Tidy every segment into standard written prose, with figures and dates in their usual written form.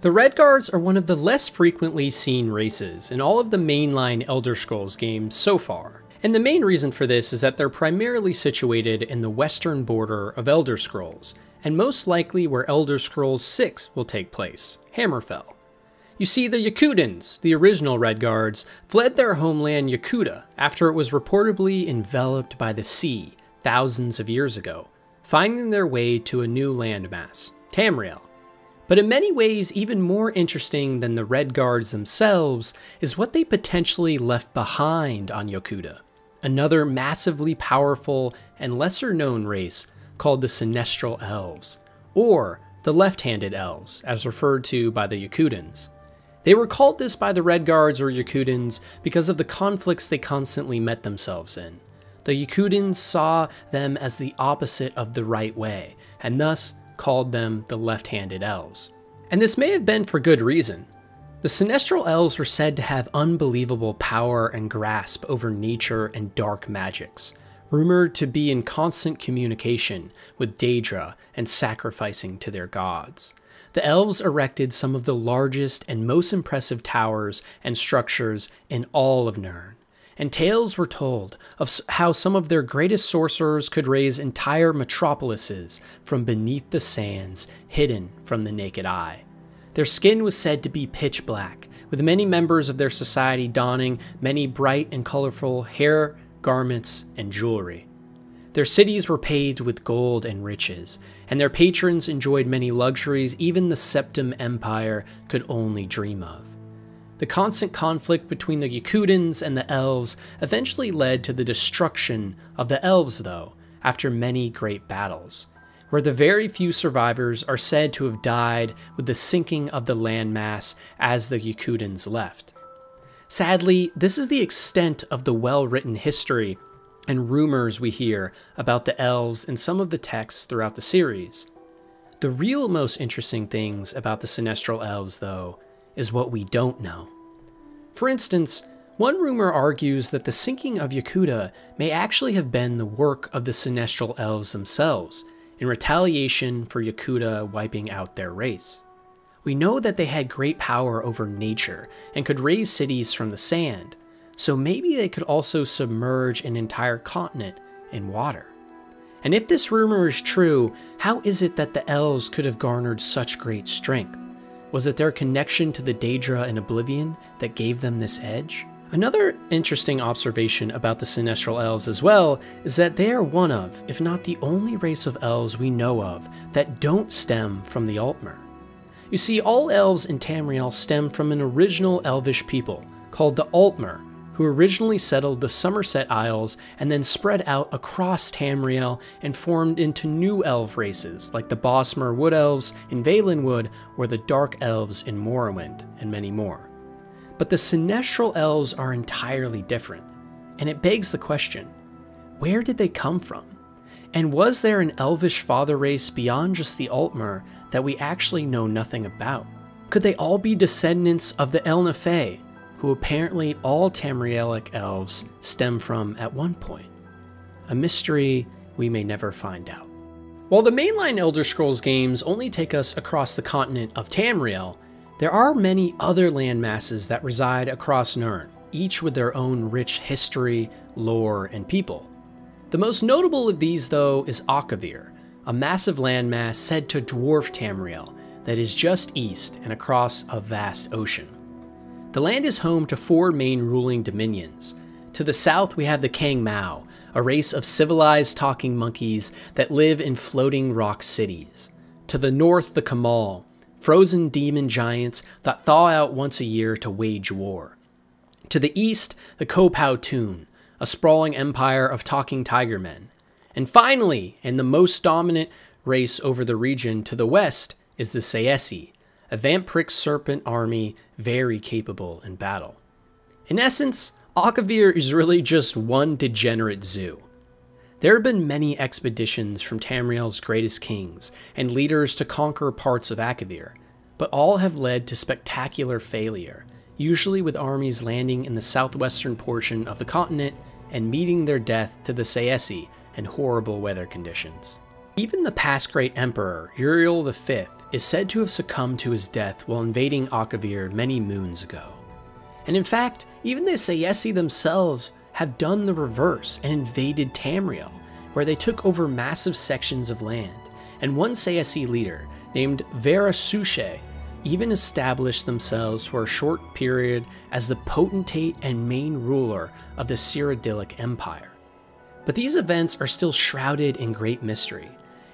The Redguards are one of the less frequently seen races in all of the mainline Elder Scrolls games so far, and the main reason for this is that they're primarily situated in the western border of Elder Scrolls, and most likely where Elder Scrolls VI will take place, Hammerfell. You see, the Yokudans, the original Redguards, fled their homeland Yokuda after it was reportedly enveloped by the sea thousands of years ago, finding their way to a new landmass, Tamriel. But in many ways, even more interesting than the Redguards themselves is what they potentially left behind on Yokuda, another massively powerful and lesser-known race called the Sinestral Elves, or the Left-Handed Elves, as referred to by the Yokudans. They were called this by the Redguards or Yokudans because of the conflicts they constantly met themselves in. The Yokudans saw them as the opposite of the right way, and thus called them the Left-Handed Elves. And this may have been for good reason. The Sinestral Elves were said to have unbelievable power and grasp over nature and dark magics, rumored to be in constant communication with Daedra and sacrificing to their gods. The Elves erected some of the largest and most impressive towers and structures in all of Nirn, and tales were told of how some of their greatest sorcerers could raise entire metropolises from beneath the sands, hidden from the naked eye. Their skin was said to be pitch black, with many members of their society donning many bright and colorful hair, garments, and jewelry. Their cities were paved with gold and riches, and their patrons enjoyed many luxuries even the Septim Empire could only dream of. The constant conflict between the Yokudans and the Elves eventually led to the destruction of the Elves, though, after many great battles, where the very few survivors are said to have died with the sinking of the landmass as the Yokudans left. Sadly, this is the extent of the well-written history and rumors we hear about the Elves in some of the texts throughout the series. The real most interesting things about the Sinestral Elves, though, is what we don't know. For instance, one rumor argues that the sinking of Yokuda may actually have been the work of the Sinestral Elves themselves, in retaliation for Yokuda wiping out their race. We know that they had great power over nature and could raise cities from the sand, so maybe they could also submerge an entire continent in water. And if this rumor is true, how is it that the Elves could have garnered such great strength? Was it their connection to the Daedra and Oblivion that gave them this edge? Another interesting observation about the Sinestral Elves as well is that they are one of, if not the only race of Elves we know of that don't stem from the Altmer. You see, all Elves in Tamriel stem from an original Elvish people called the Altmer, who originally settled the Somerset Isles and then spread out across Tamriel and formed into new elf races like the Bosmer Wood Elves in Valenwood or the Dark Elves in Morrowind, and many more. But the Sinestral Elves are entirely different, and it begs the question, where did they come from? And was there an Elvish father race beyond just the Altmer that we actually know nothing about? Could they all be descendants of the Elna Fae, who apparently all Tamrielic Elves stem from at one point? A mystery we may never find out. While the mainline Elder Scrolls games only take us across the continent of Tamriel, there are many other landmasses that reside across Nirn, each with their own rich history, lore, and people. The most notable of these, though, is Akavir, a massive landmass said to dwarf Tamriel that is just east and across a vast ocean. The land is home to four main ruling dominions. To the south, we have the Kang Mao, a race of civilized talking monkeys that live in floating rock cities. To the north, the Kamal, frozen demon giants that thaw out once a year to wage war. To the east, the Kopao Tun, a sprawling empire of talking tiger men. And finally, and the most dominant race over the region to the west, is the Sayesi, a vampric serpent army very capable in battle. In essence, Akavir is really just one degenerate zoo. There have been many expeditions from Tamriel's greatest kings and leaders to conquer parts of Akavir, but all have led to spectacular failure, usually with armies landing in the southwestern portion of the continent and meeting their death to the Sayesi and horrible weather conditions. Even the past great emperor, Uriel V, is said to have succumbed to his death while invading Akavir many moons ago. And in fact, even the Sayesi themselves have done the reverse and invaded Tamriel, where they took over massive sections of land, and one Sayesi leader, named Vera Sushe, even established themselves for a short period as the potentate and main ruler of the Cyrodiilic Empire. But these events are still shrouded in great mystery,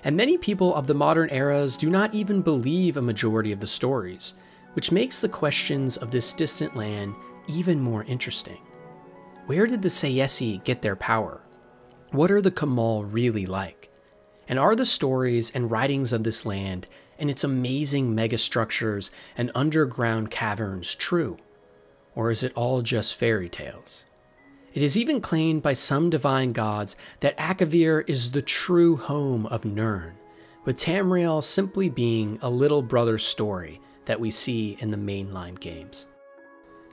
and many people of the modern eras do not even believe a majority of the stories, which makes the questions of this distant land even more interesting. Where did the Sayesi get their power? What are the Kamal really like? And are the stories and writings of this land and its amazing megastructures and underground caverns true? Or is it all just fairy tales? It is even claimed by some divine gods that Akavir is the true home of Nirn, with Tamriel simply being a little brother story that we see in the mainline games.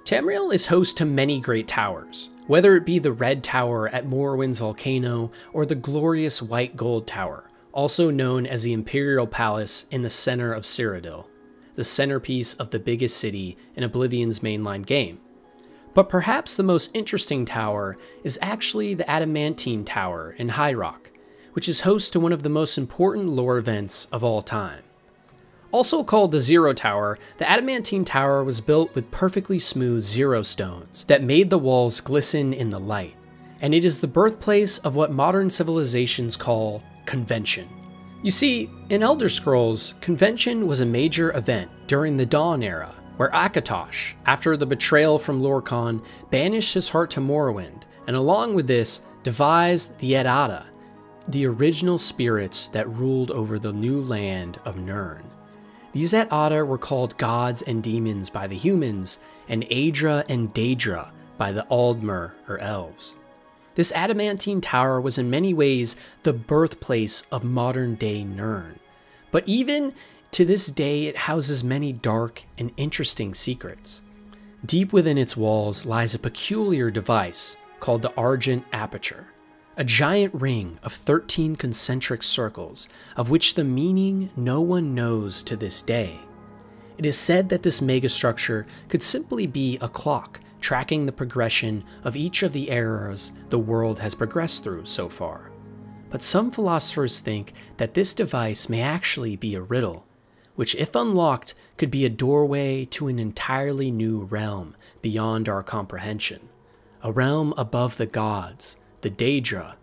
Tamriel is host to many great towers, whether it be the Red Tower at Morrowind's volcano or the glorious White Gold Tower, also known as the Imperial Palace in the center of Cyrodiil, the centerpiece of the biggest city in Oblivion's mainline game. But perhaps the most interesting tower is actually the Adamantine Tower in High Rock, which is host to one of the most important lore events of all time. Also called the Zero Tower, the Adamantine Tower was built with perfectly smooth zero stones that made the walls glisten in the light, and it is the birthplace of what modern civilizations call convention. You see, in Elder Scrolls, convention was a major event during the Dawn era, where Akatosh, after the betrayal from Lorcan, banished his heart to Morrowind, and along with this, devised the Edada, the original spirits that ruled over the new land of Nirn. These Edada were called gods and demons by the humans, and Adra and Daedra by the Altmer, or elves. This Adamantine Tower was in many ways the birthplace of modern-day Nirn, but even to this day, it houses many dark and interesting secrets. Deep within its walls lies a peculiar device called the Argent Aperture, a giant ring of 13 concentric circles, of which the meaning no one knows to this day. It is said that this megastructure could simply be a clock tracking the progression of each of the eras the world has progressed through so far. But some philosophers think that this device may actually be a riddle, which if unlocked could be a doorway to an entirely new realm beyond our comprehension, a realm above the gods, the Daedra,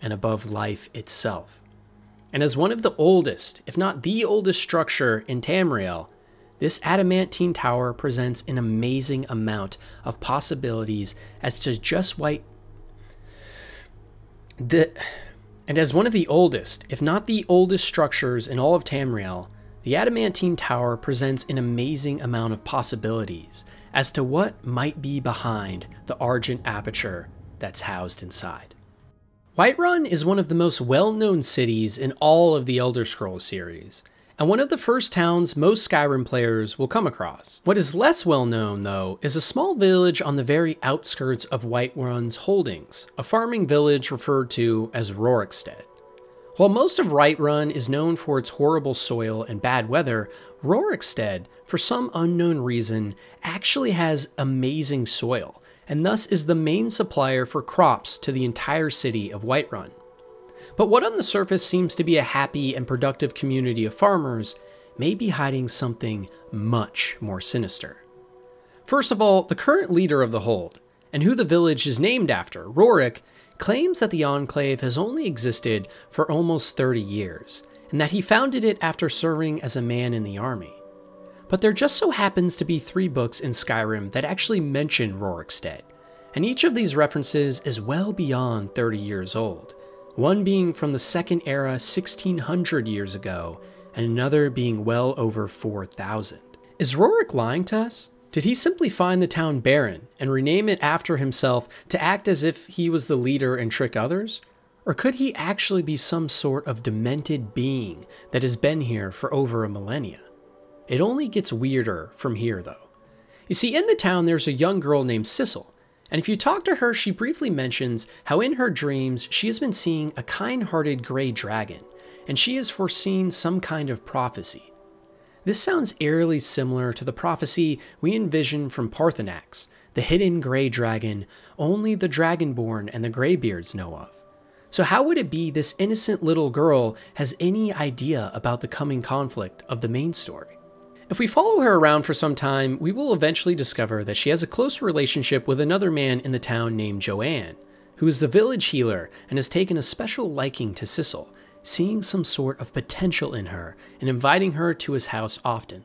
and above life itself. And as one of the oldest, if not the oldest structure in Tamriel, this Adamantine Tower presents an amazing amount of possibilities as to just the Adamantine Tower presents an amazing amount of possibilities as to what might be behind the Argent Aperture that's housed inside. Whiterun is one of the most well-known cities in all of the Elder Scrolls series, and one of the first towns most Skyrim players will come across. What is less well-known, though, is a small village on the very outskirts of Whiterun's holdings, a farming village referred to as Rorikstead. While most of Whiterun is known for its horrible soil and bad weather, Rorikstead, for some unknown reason, actually has amazing soil, and thus is the main supplier for crops to the entire city of Whiterun. But what on the surface seems to be a happy and productive community of farmers may be hiding something much more sinister. First of all, the current leader of the Hold, and who the village is named after, Rorik, claims that the Enclave has only existed for almost 30 years, and that he founded it after serving as a man in the army. But there just so happens to be 3 books in Skyrim that actually mention Rorikstead, and each of these references is well beyond 30 years old, one being from the Second Era 1600 years ago, and another being well over 4,000. Is Rorik lying to us? Did he simply find the town barren and rename it after himself to act as if he was the leader and trick others? Or could he actually be some sort of demented being that has been here for over a millennia? It only gets weirder from here, though. You see, in the town there's a young girl named Sissel, and if you talk to her, she briefly mentions how in her dreams she has been seeing a kind-hearted gray dragon, and she has foreseen some kind of prophecy. This sounds eerily similar to the prophecy we envision from Parthenax, the hidden grey dragon only the Dragonborn and the Greybeards know of. So how would it be this innocent little girl has any idea about the coming conflict of the main story? If we follow her around for some time, we will eventually discover that she has a close relationship with another man in the town named Joanne, who is the village healer and has taken a special liking to Sissel, seeing some sort of potential in her and inviting her to his house often.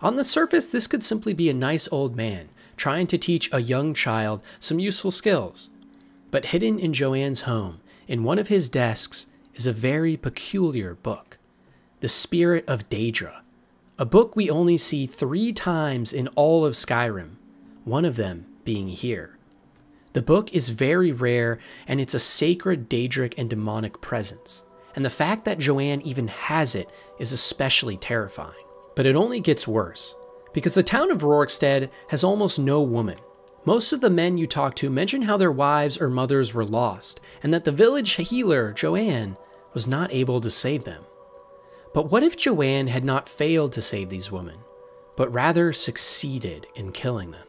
On the surface, this could simply be a nice old man trying to teach a young child some useful skills. But hidden in Joanne's home, in one of his desks, is a very peculiar book, The Spirit of Daedra, a book we only see 3 times in all of Skyrim, one of them being here. The book is very rare, and it's a sacred Daedric and demonic presence, and the fact that Joanne even has it is especially terrifying. But it only gets worse, because the town of Rorikstead has almost no woman. Most of the men you talk to mention how their wives or mothers were lost, and that the village healer, Joanne, was not able to save them. But what if Joanne had not failed to save these women, but rather succeeded in killing them?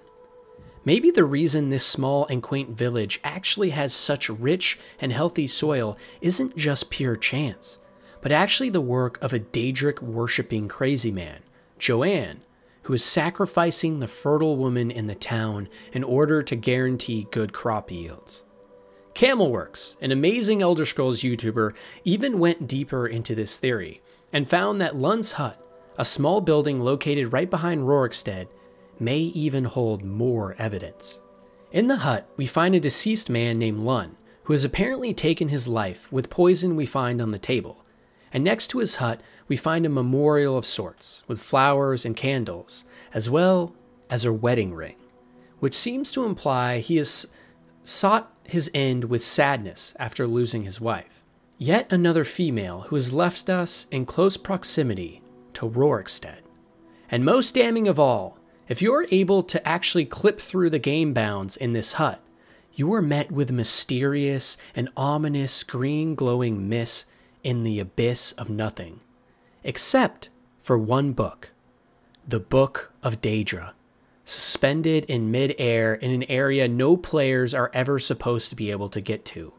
Maybe the reason this small and quaint village actually has such rich and healthy soil isn't just pure chance, but actually the work of a Daedric worshipping crazy man, Joanne, who is sacrificing the fertile woman in the town in order to guarantee good crop yields. Camelworks, an amazing Elder Scrolls YouTuber, even went deeper into this theory and found that Lund's Hut, a small building located right behind Rorikstead, may even hold more evidence. In the hut, we find a deceased man named Lund, who has apparently taken his life with poison we find on the table. And next to his hut, we find a memorial of sorts, with flowers and candles, as well as a wedding ring, which seems to imply he has sought his end with sadness after losing his wife. Yet another female who has left us in close proximity to Rorikstead. And most damning of all, if you're able to actually clip through the game bounds in this hut, you are met with mysterious and ominous green glowing mist in the abyss of nothing, except for one book, the Book of Daedra, suspended in mid-air in an area no players are ever supposed to be able to get to.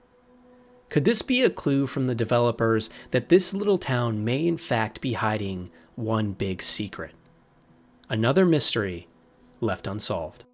Could this be a clue from the developers that this little town may in fact be hiding one big secret? Another mystery left unsolved.